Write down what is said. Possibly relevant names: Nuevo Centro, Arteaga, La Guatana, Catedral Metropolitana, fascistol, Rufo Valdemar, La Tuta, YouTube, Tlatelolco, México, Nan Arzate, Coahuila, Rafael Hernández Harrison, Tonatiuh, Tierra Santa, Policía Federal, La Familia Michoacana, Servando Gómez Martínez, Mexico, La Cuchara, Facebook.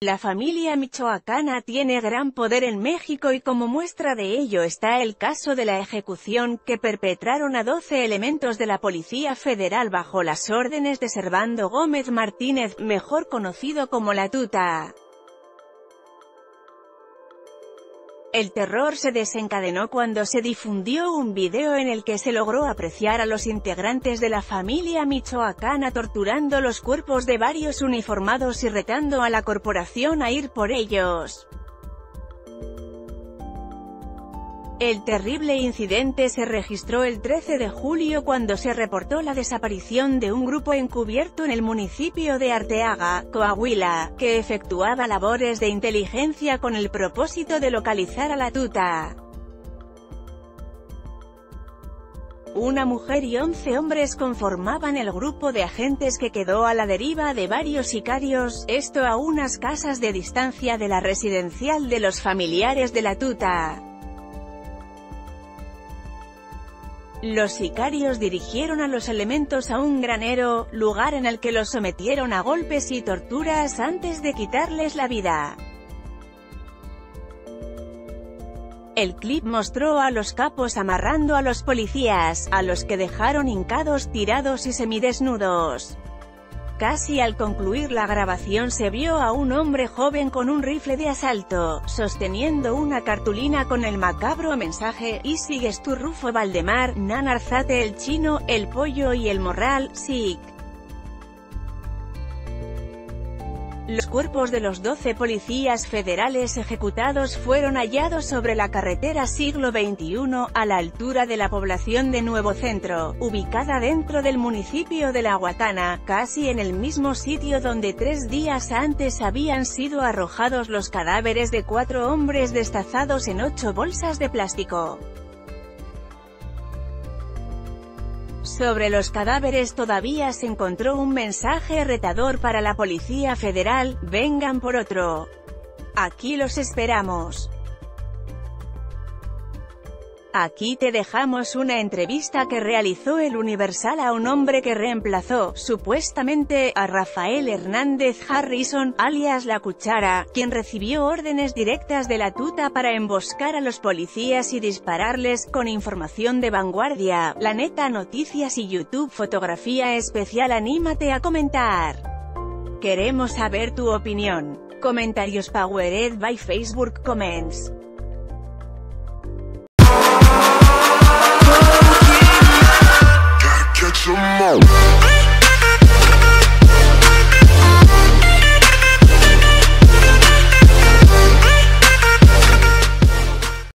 La familia michoacana tiene gran poder en México y como muestra de ello está el caso de la ejecución que perpetraron a 12 elementos de la Policía Federal bajo las órdenes de Servando Gómez Martínez, mejor conocido como La Tuta. El terror se desencadenó cuando se difundió un video en el que se logró apreciar a los integrantes de la familia michoacana torturando los cuerpos de varios uniformados y retando a la corporación a ir por ellos. El terrible incidente se registró el 13 de julio cuando se reportó la desaparición de un grupo encubierto en el municipio de Arteaga, Coahuila, que efectuaba labores de inteligencia con el propósito de localizar a La Tuta. Una mujer y 11 hombres conformaban el grupo de agentes que quedó a la deriva de varios sicarios, esto a unas casas de distancia de la residencial de los familiares de La Tuta. Los sicarios dirigieron a los elementos a un granero, lugar en el que los sometieron a golpes y torturas antes de quitarles la vida. El clip mostró a los capos amarrando a los policías, a los que dejaron hincados, tirados y semidesnudos. Casi al concluir la grabación se vio a un hombre joven con un rifle de asalto, sosteniendo una cartulina con el macabro mensaje, "¿Y sigues tú, Rufo Valdemar, Nan Arzate el chino, el pollo y el morral, sic?". Los cuerpos de los 12 policías federales ejecutados fueron hallados sobre la carretera siglo XXI, a la altura de la población de Nuevo Centro, ubicada dentro del municipio de La Guatana, casi en el mismo sitio donde 3 días antes habían sido arrojados los cadáveres de 4 hombres destazados en 8 bolsas de plástico. Sobre los cadáveres todavía se encontró un mensaje retador para la Policía Federal: "Vengan por otro. Aquí los esperamos. Aquí te dejamos". Una entrevista que realizó El Universal a un hombre que reemplazó, supuestamente, a Rafael Hernández Harrison, alias La Cuchara, quien recibió órdenes directas de La Tuta para emboscar a los policías y dispararles, con información de vanguardia, La Neta Noticias y YouTube. Fotografía especial. Anímate a comentar. Queremos saber tu opinión. Comentarios powered by Facebook Comments.